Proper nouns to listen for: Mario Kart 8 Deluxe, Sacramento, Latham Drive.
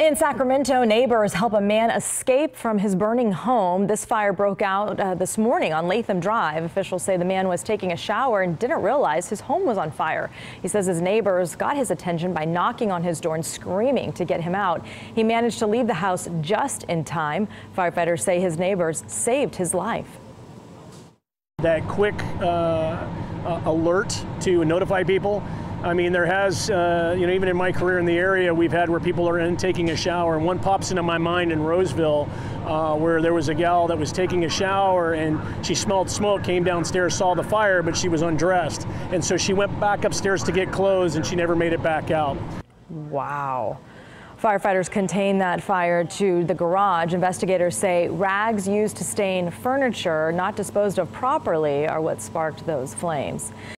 In Sacramento, neighbors help a man escape from his burning home. This fire broke out this morning on Latham Drive. Officials say the man was taking a shower and didn't realize his home was on fire. He says his neighbors got his attention by knocking on his door and screaming to get him out. He managed to leave the house just in time. Firefighters say his neighbors saved his life. That quick alert to notify people. I mean, there has, even in my career in the area, we've had where people are in taking a shower, and one pops into my mind in Roseville, where there was a gal that was taking a shower and she smelled smoke, came downstairs, saw the fire, but she was undressed. And so she went back upstairs to get clothes and she never made it back out. Wow. Firefighters contained that fire to the garage. Investigators say rags used to stain furniture, not disposed of properly, are what sparked those flames.